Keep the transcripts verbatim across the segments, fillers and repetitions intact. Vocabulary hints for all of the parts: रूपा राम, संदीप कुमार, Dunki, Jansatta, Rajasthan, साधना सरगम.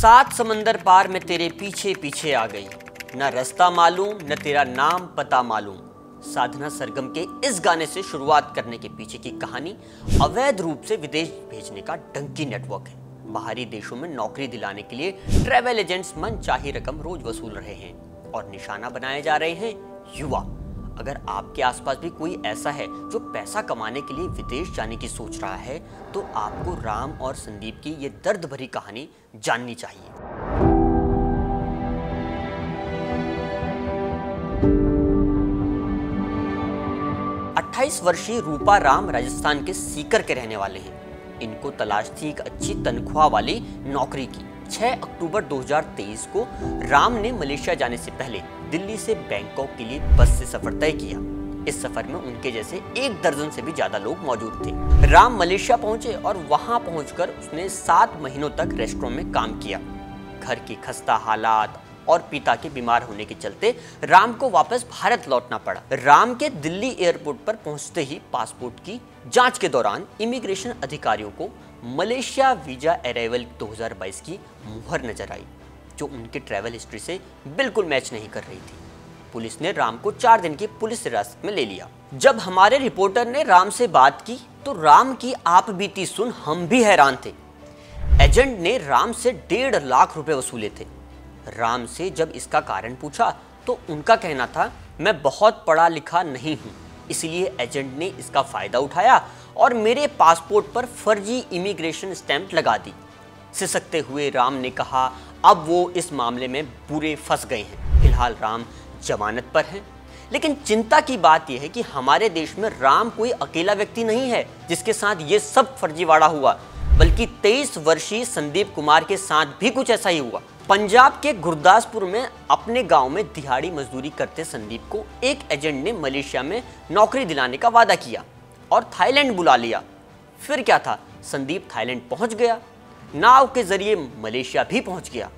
सात समंदर पार में तेरे पीछे पीछे आ गई, ना रास्ता मालूम न तेरा नाम पता मालूम। साधना सरगम के इस गाने से शुरुआत करने के पीछे की कहानी अवैध रूप से विदेश भेजने का डंकी नेटवर्क है। बाहरी देशों में नौकरी दिलाने के लिए ट्रैवल एजेंट्स मनचाही रकम रोज वसूल रहे हैं और निशाना बनाए जा रहे हैं युवा। अगर आपके आसपास भी कोई ऐसा है जो पैसा कमाने के लिए विदेश जाने की सोच रहा है तो आपको राम और संदीप की ये दर्द भरी कहानी जाननी चाहिए। अट्ठाईस वर्षीय रूपा राम राजस्थान के सीकर के रहने वाले हैं। इनको तलाश थी एक अच्छी तनख्वाह वाली नौकरी की। छह अक्टूबर दो हज़ार तेईस को राम ने मलेशिया जाने से पहले दिल्ली से बैंकॉक के लिए बस से सफर तय किया। इस सफर में उनके जैसे एक दर्जन से भी ज्यादा लोग मौजूद थे। राम मलेशिया पहुंचे और वहां पहुंचकर उसने सात महीनों तक रेस्टोरेंट में काम किया। घर की खस्ता हालात और पिता के बीमार होने के चलते राम को वापस भारत लौटना पड़ा। राम के दिल्ली एयरपोर्ट पर पहुंचते ही पासपोर्ट की जांच के दौरान इमिग्रेशन अधिकारियों को मलेशिया वीजा अराइवल दो हज़ार बाईस की मुहर नजर आई, जो उनके ट्रैवल हिस्ट्री से बिल्कुल मैच नहीं कर रही थी। पुलिस ने राम को चार दिन की पुलिस हिरासत में ले लिया। जब हमारे रिपोर्टर ने राम से बात की तो राम की आपबीती सुन हम भी हैरान थे। एजेंट ने राम से डेढ़ लाख रुपए वसूले थे। राम से जब इसका कारण पूछा तो उनका कहना था, मैं बहुत पढ़ा लिखा नहीं हूँ, इसलिए एजेंट ने इसका फायदा उठाया और मेरे पासपोर्ट पर फर्जी इमिग्रेशन स्टैंप लगा दी। सिसकते हुए राम ने कहा, अब वो इस मामले में पूरे फंस गए हैं। फिलहाल राम जमानत पर हैं, लेकिन चिंता की बात यह है कि हमारे देश में राम कोई अकेला व्यक्ति नहीं है जिसके साथ ये सब फर्जीवाड़ा हुआ, बल्कि तेईस वर्षीय संदीप कुमार के साथ भी कुछ ऐसा ही हुआ। पंजाब के गुरदासपुर में अपने गांव में दिहाड़ी मजदूरी करते संदीप को एक एजेंट ने मलेशिया में नौकरी दिलाने का वादा किया और थाईलैंड बुला लिया। फिर क्या था, संदीप थाईलैंड पहुंच गया, नाव के जरिए मलेशिया भी पहुंच गया।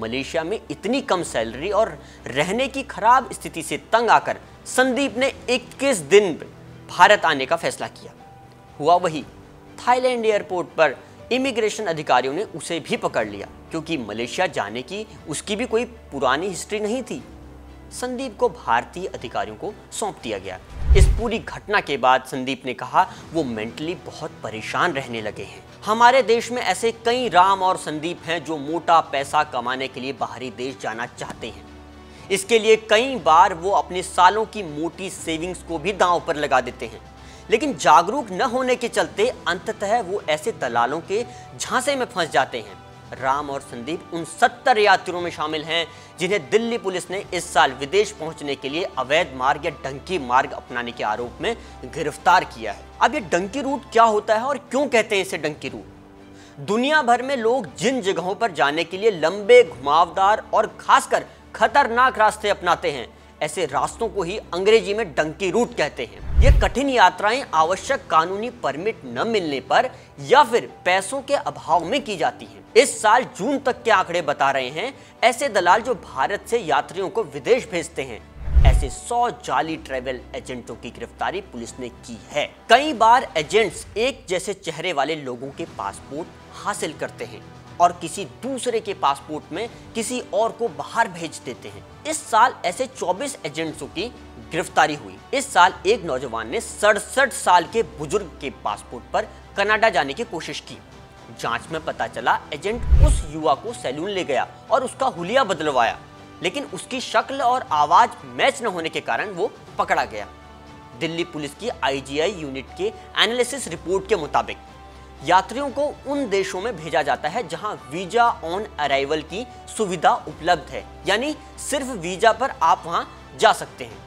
मलेशिया में इतनी कम सैलरी और रहने की खराब स्थिति से तंग आकर संदीप ने इक्कीस दिन भारत आने का फैसला किया। हुआ वही, थाईलैंड एयरपोर्ट पर इमिग्रेशन अधिकारियों ने उसे भी पकड़ लिया क्योंकि मलेशिया जाने की उसकी भी कोई पुरानी हिस्ट्री नहीं थी। संदीप को भारतीय अधिकारियों को सौंप दिया गया। इस पूरी घटना के बाद संदीप ने कहा, वो मेंटली बहुत परेशान रहने लगे हैं। हमारे देश में ऐसे कई राम और संदीप हैं जो मोटा पैसा कमाने के लिए बाहरी देश जाना चाहते हैं। इसके लिए कई बार वो अपने सालों की मोटी सेविंग्स को भी दांव पर लगा देते हैं, लेकिन जागरूक न होने के चलते अंततः वो ऐसे दलालों के झांसे में फंस जाते हैं। राम और संदीप उन सत्तर यात्रियों में शामिल हैं जिन्हें दिल्ली पुलिस ने इस साल विदेश पहुंचने के लिए अवैध मार्ग या डंकी मार्ग अपनाने के आरोप में गिरफ्तार किया है। अब ये डंकी रूट क्या होता है और क्यों कहते हैं इसे डंकी रूट? दुनिया भर में लोग जिन जगहों पर जाने के लिए लंबे, घुमावदार और खासकर खतरनाक रास्ते अपनाते हैं, ऐसे रास्तों को ही अंग्रेजी में डंकी रूट कहते हैं। ये कठिन यात्राएं आवश्यक कानूनी परमिट न मिलने पर या फिर पैसों के अभाव में की जाती हैं। इस साल जून तक के आंकड़े बता रहे हैं ऐसे दलाल जो भारत से यात्रियों को विदेश भेजते हैं। ऐसे सौ जाली ट्रैवल एजेंटों की गिरफ्तारी पुलिस ने की है। कई बार एजेंट्स एक जैसे चेहरे वाले लोगों के पासपोर्ट हासिल करते हैं और किसी दूसरे के पासपोर्ट में किसी और को बाहर भेज देते हैं। इस साल ऐसे चौबीस एजेंट्सों की गिरफ्तारी हुई। इस साल एक नौजवान ने सड़सठ साल के बुजुर्ग के पासपोर्ट पर कनाडा जाने की कोशिश की। जांच में पता चला एजेंट उस युवा को सैलून ले गया और उसका हुलिया बदलवाया, लेकिन उसकी शक्ल और आवाज मैच न होने के कारण वो पकड़ा गया। दिल्ली पुलिस की आईजीआई यूनिट के एनालिसिस रिपोर्ट के मुताबिक यात्रियों को उन देशों में भेजा जाता है जहां वीजा ऑन अराइवल की सुविधा उपलब्ध है, यानी सिर्फ वीजा पर आप वहां जा सकते हैं।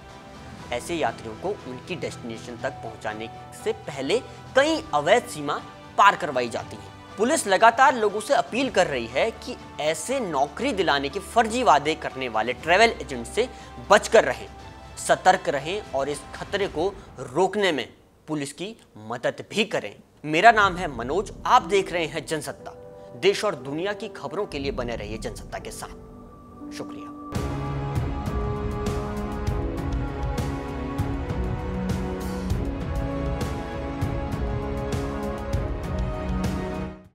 ऐसे यात्रियों को उनकी डेस्टिनेशन तक पहुंचाने से पहले कई अवैध सीमा पार करवाई जाती है। पुलिस लगातार लोगों से अपील कर रही है कि ऐसे नौकरी दिलाने के फर्जी वादे करने वाले ट्रैवल एजेंट से बचकर रहें, सतर्क रहें और इस खतरे को रोकने में पुलिस की मदद भी करें। मेरा नाम है मनोज, आप देख रहे हैं जनसत्ता। देश और दुनिया की खबरों के लिए बने रहिए जनसत्ता के साथ। शुक्रिया।